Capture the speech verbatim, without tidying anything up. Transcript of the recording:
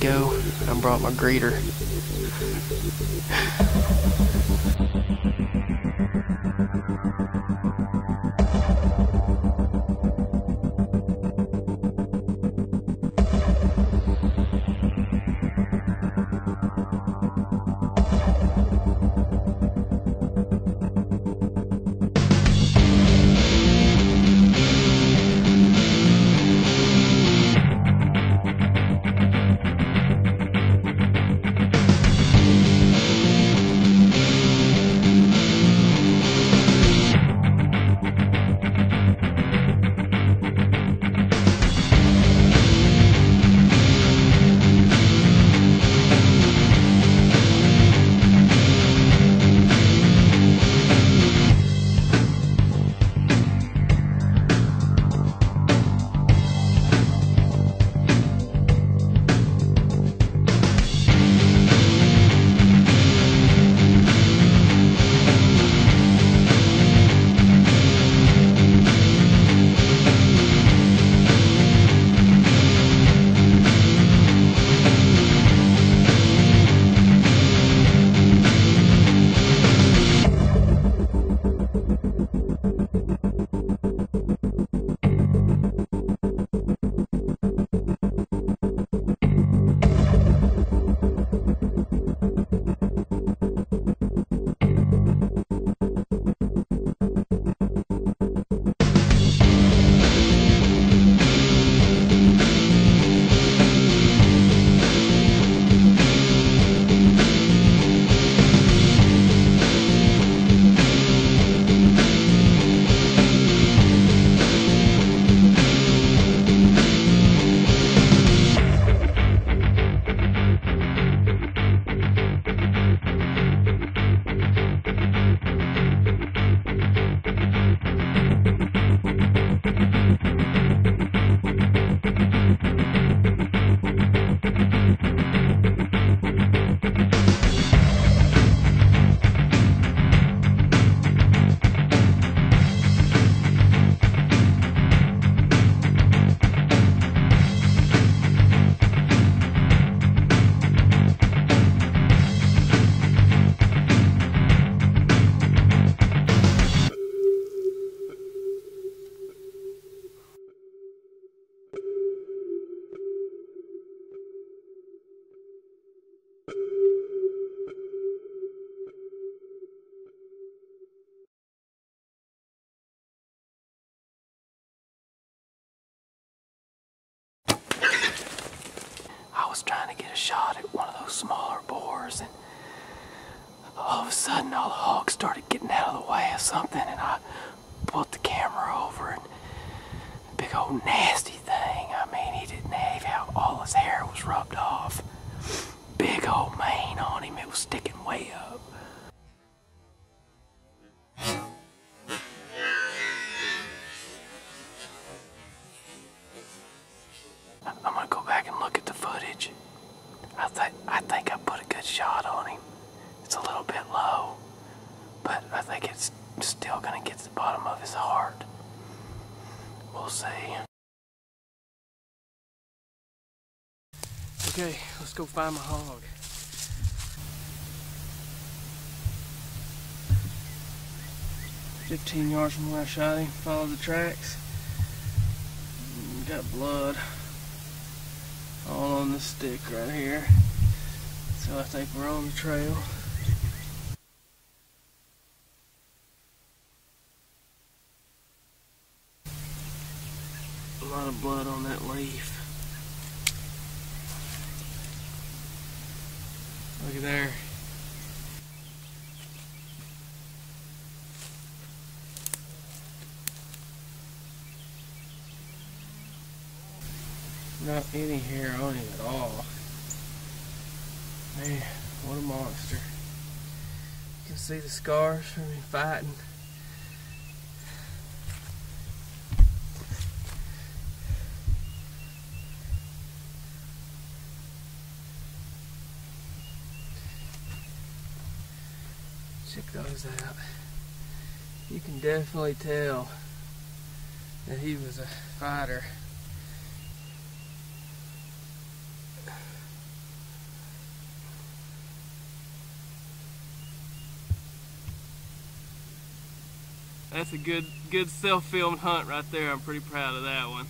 go. I brought my grater. I was trying to get a shot at one of those smaller boars, and all of a sudden all the hogs started getting out of the way of something, and I pulled the camera over, and a big old nasty thing, I mean, he didn't have how all his hair was rubbed off, big old mane on him, it was sticking way up. I, th I think I put a good shot on him. It's a little bit low, but I think it's still going to get to the bottom of his heart. We'll see. Okay, let's go find my hog. fifteen yards from where I shot him, followed the tracks. We got blood all on the stick right here, so I think we're on the trail. A lot of blood on that leaf. Look at there. Not any hair on him at all. Man, what a monster. You can see the scars from him fighting. Check those out. You can definitely tell that he was a fighter. that's a good good self-filmed hunt right there. I'm pretty proud of that one.